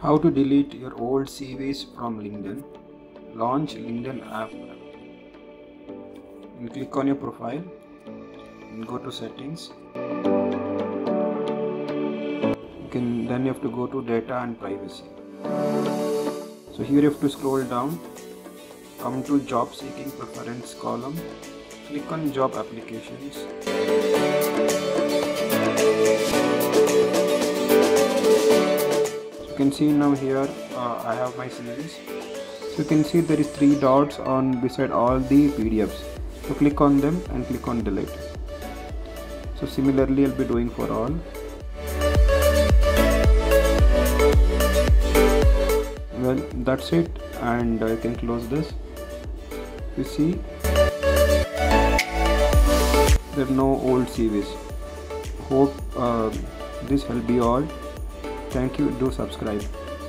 How to delete your old CVs from LinkedIn. Launch LinkedIn app and click on your profile and go to settings. Then you have to go to data and privacy. So here you have to scroll down, come to job seeking preference column, click on job applications. You can see now here I have my CVs. So you can see there is 3 dots on beside all the PDFs. So click on them and click on delete. So similarly I'll be doing for all. Well, that's it, and I can close this. You see there are no old CVs. Hope this will be all. Thank you. Do subscribe.